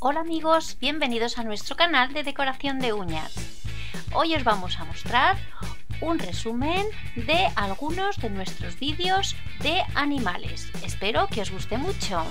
Hola amigos, bienvenidos a nuestro canal de decoración de uñas. Hoy os vamos a mostrar un resumen de algunos de nuestros vídeos de animales. Espero que os guste mucho.